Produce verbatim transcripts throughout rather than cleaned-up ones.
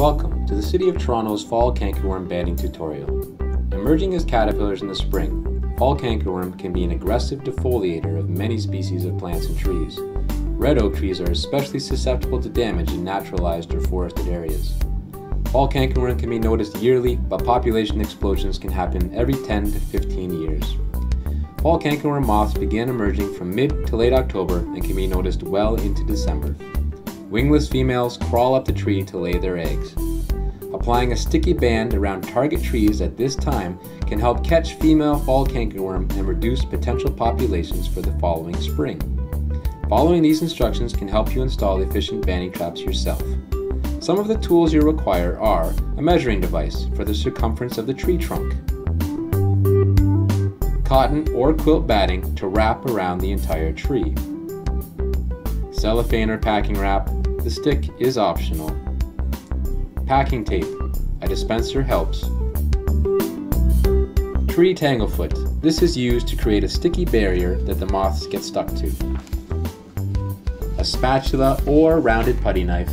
Welcome to the City of Toronto's Fall Cankerworm banding tutorial. Emerging as caterpillars in the spring, Fall Cankerworm can be an aggressive defoliator of many species of plants and trees. Red oak trees are especially susceptible to damage in naturalized or forested areas. Fall Cankerworm can be noticed yearly, but population explosions can happen every ten to fifteen years. Fall Cankerworm moths begin emerging from mid to late October and can be noticed well into December. Wingless females crawl up the tree to lay their eggs. Applying a sticky band around target trees at this time can help catch female fall cankerworm and reduce potential populations for the following spring. Following these instructions can help you install efficient banding traps yourself. Some of the tools you'll require are a measuring device for the circumference of the tree trunk, cotton or quilt batting to wrap around the entire tree, cellophane or packing wrap, the stick is optional, packing tape, a dispenser helps, tree tanglefoot, this is used to create a sticky barrier that the moths get stuck to, a spatula or rounded putty knife,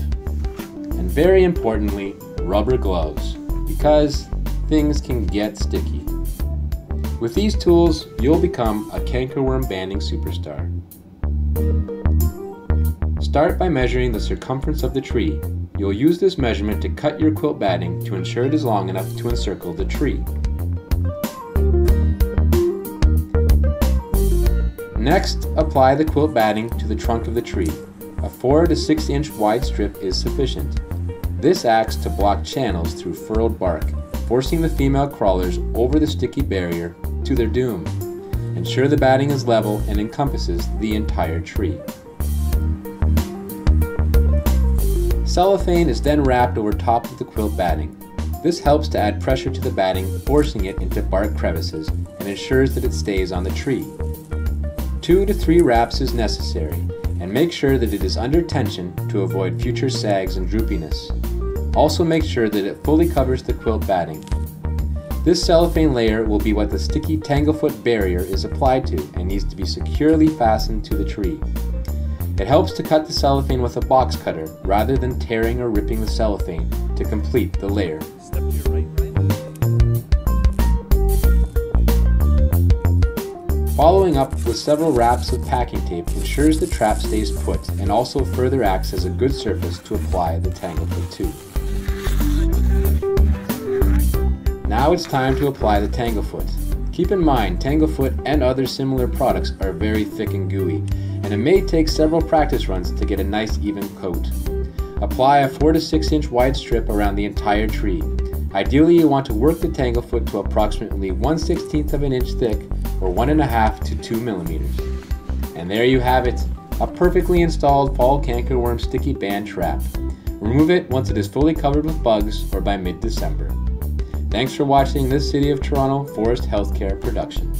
and very importantly, rubber gloves, because things can get sticky. With these tools, you'll become a cankerworm banding superstar. Start by measuring the circumference of the tree. You'll use this measurement to cut your quilt batting to ensure it is long enough to encircle the tree. Next, apply the quilt batting to the trunk of the tree. A four to six inch wide strip is sufficient. This acts to block channels through furrowed bark, forcing the female crawlers over the sticky barrier to their doom. Ensure the batting is level and encompasses the entire tree. Cellophane is then wrapped over top of the quilt batting. This helps to add pressure to the batting, forcing it into bark crevices and ensures that it stays on the tree. Two to three wraps is necessary, and make sure that it is under tension to avoid future sags and droopiness. Also make sure that it fully covers the quilt batting. This cellophane layer will be what the sticky tanglefoot barrier is applied to and needs to be securely fastened to the tree. It helps to cut the cellophane with a box cutter rather than tearing or ripping the cellophane to complete the layer. Step to your right, right. Following up with several wraps of packing tape ensures the trap stays put and also further acts as a good surface to apply the tanglefoot to. Now it's time to apply the tanglefoot. Keep in mind, tanglefoot and other similar products are very thick and gooey, and it may take several practice runs to get a nice even coat. Apply a four to six inch wide strip around the entire tree. Ideally, you want to work the tanglefoot to approximately one sixteenth of an inch thick, or one and a half to two millimeters. And there you have it, a perfectly installed fall cankerworm sticky band trap. Remove it once it is fully covered with bugs or by mid-December. Thanks for watching this City of Toronto Forest Healthcare production.